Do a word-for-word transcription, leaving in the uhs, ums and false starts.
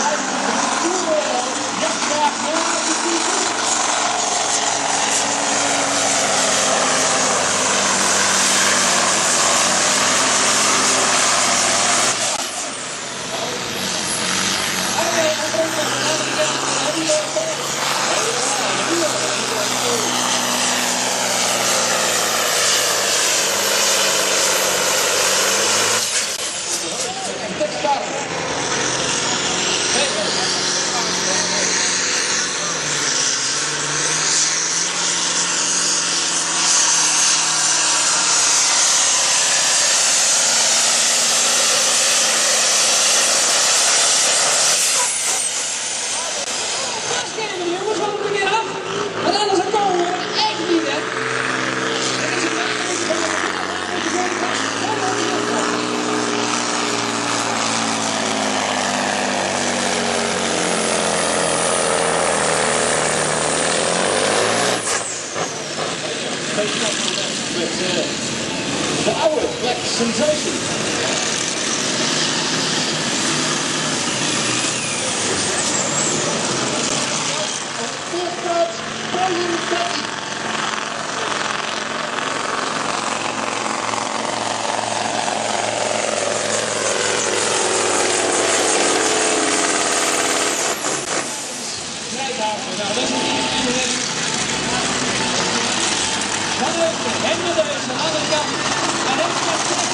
Là, il y a un petit peu. Henry Lewis, another guy, and it's